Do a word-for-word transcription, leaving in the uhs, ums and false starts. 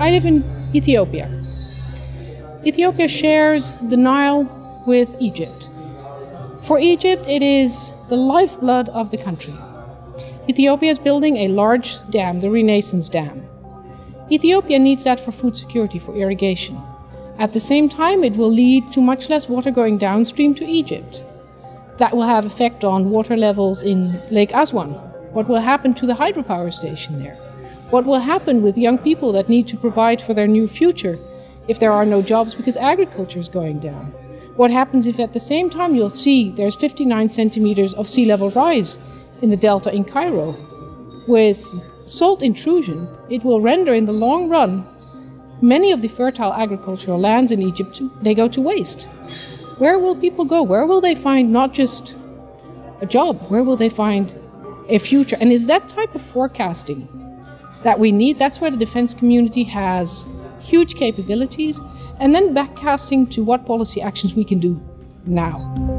I live in Ethiopia. Ethiopia shares the Nile with Egypt. For Egypt, it is the lifeblood of the country. Ethiopia is building a large dam, the Renaissance Dam. Ethiopia needs that for food security, for irrigation. At the same time, it will lead to much less water going downstream to Egypt. That will have effect on water levels in Lake Aswan. What will happen to the hydropower station there? What will happen with young people that need to provide for their new future if there are no jobs because agriculture is going down? What happens if at the same time you'll see there's fifty-nine centimeters of sea level rise in the delta in Cairo? With salt intrusion, it will render in the long run many of the fertile agricultural lands in Egypt, they go to waste. Where will people go? Where will they find not just a job? Where will they find a future? And it's that type of forecasting that we need. That's where the defense community has huge capabilities, and then backcasting to what policy actions we can do now.